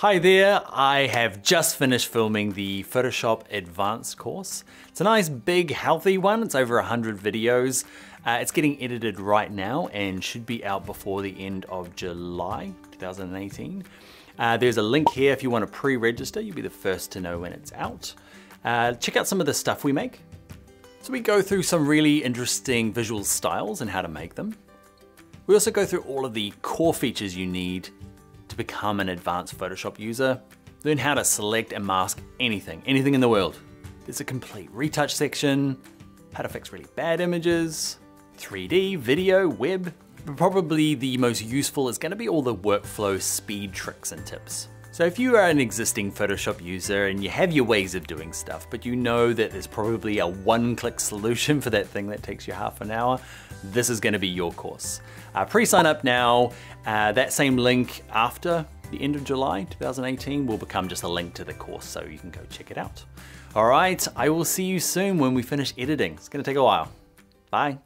Hi there, I have just finished filming the Photoshop Advanced course. It's a nice, big, healthy one. It's over 100 videos. It's getting edited right now and should be out before the end of July 2018. There's a link here if you want to pre-register. You'll be the first to know when it's out. Check out some of the stuff we make. So we go through some really interesting visual styles and how to make them. We also go through all of the core features you need to become an advanced Photoshop user, learn how to select and mask anything in the world. There's a complete retouch section, how to fix really bad images, 3D, video, web. But probably the most useful is gonna be all the workflow speed tricks and tips. So if you are an existing Photoshop user and you have your ways of doing stuff, but you know that there's probably a one-click solution for that thing that takes you half an hour, this is gonna be your course. Pre-sign up now. That same link after the end of July 2018 will become just a link to the course, so you can go check it out. All right, I will see you soon when we finish editing. It's gonna take a while. Bye.